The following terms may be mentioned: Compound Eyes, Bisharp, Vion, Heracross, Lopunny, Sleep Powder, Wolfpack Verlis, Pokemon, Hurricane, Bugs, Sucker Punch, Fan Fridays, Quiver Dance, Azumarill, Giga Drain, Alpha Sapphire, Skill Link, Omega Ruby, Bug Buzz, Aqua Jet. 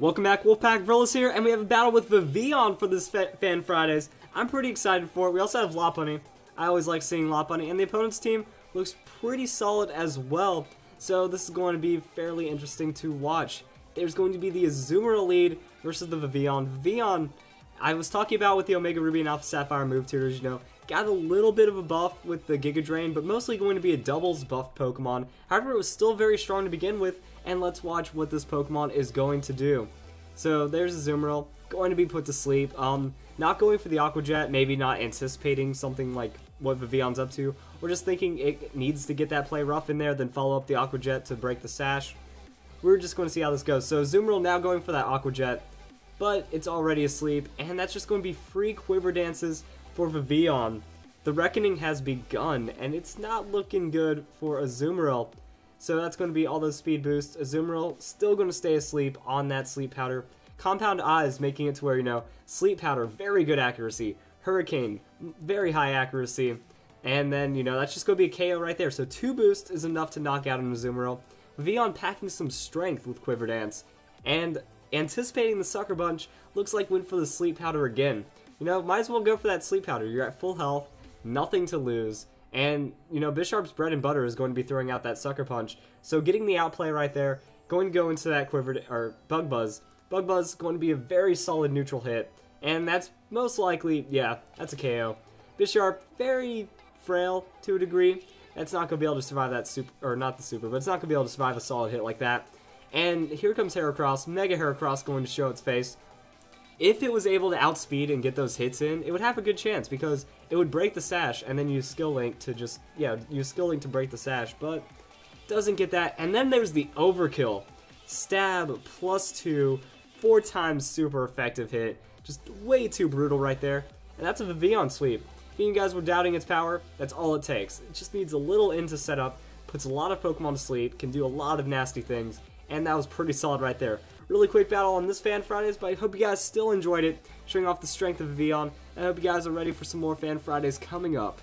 Welcome back, Wolfpack Verlis here, and we have a battle with Vivian for this Fan Fridays. I'm pretty excited for it. We also have Lopunny. I always like seeing Lopunny, and the opponent's team looks pretty solid as well. So this is going to be fairly interesting to watch. There's going to be the Azumarill lead versus the Vivian. Vivian, I was talking about with the Omega Ruby and Alpha Sapphire move tutors, you know, got a little bit of a buff with the Giga Drain, but mostly going to be a doubles buff Pokemon. However, it was still very strong to begin with, and let's watch what this Pokemon is going to do. So there's Azumarill, going to be put to sleep. Not going for the Aqua Jet, maybe not anticipating something like what Vivillon's up to, or just thinking it needs to get that play rough in there, then follow up the Aqua Jet to break the sash. We're just going to see how this goes. So Azumarill now going for that Aqua Jet, but it's already asleep, and that's just going to be free Quiver Dances for Vivian. The reckoning has begun, and it's not looking good for Azumarill. So that's going to be all those speed boosts. Azumarill still going to stay asleep on that Sleep Powder. Compound Eyes making it to where, you know, Sleep Powder, very good accuracy. Hurricane, very high accuracy. And then, you know, that's just going to be a KO right there. So two boosts is enough to knock out an Azumarill. Vion packing some strength with Quiver Dance. And anticipating the Sucker Punch, looks like went for the Sleep Powder again. You know, might as well go for that Sleep Powder. You're at full health, nothing to lose. And, you know, Bisharp's bread and butter is going to be throwing out that Sucker Punch. So getting the outplay right there, going to go into that Bug Buzz. Bug Buzz is going to be a very solid neutral hit. And that's most likely, yeah, that's a KO. Bisharp, very frail to a degree. That's not going to be able to survive that but it's not going to be able to survive a solid hit like that. And here comes Heracross. Mega Heracross going to show its face. If it was able to outspeed and get those hits in, it would have a good chance because it would break the sash and then use Skill Link to just, yeah, use Skill Link to break the sash, but doesn't get that. And then there's the overkill. Stab, +2, 4 times super effective hit. Just way too brutal right there. And that's a Vivian sweep. If you guys were doubting its power, that's all it takes. It just needs a little in to set up, puts a lot of Pokemon to sleep, can do a lot of nasty things, and that was pretty solid right there. Really quick battle on this Fan Fridays, but I hope you guys still enjoyed it, showing off the strength of Vion, and I hope you guys are ready for some more Fan Fridays coming up.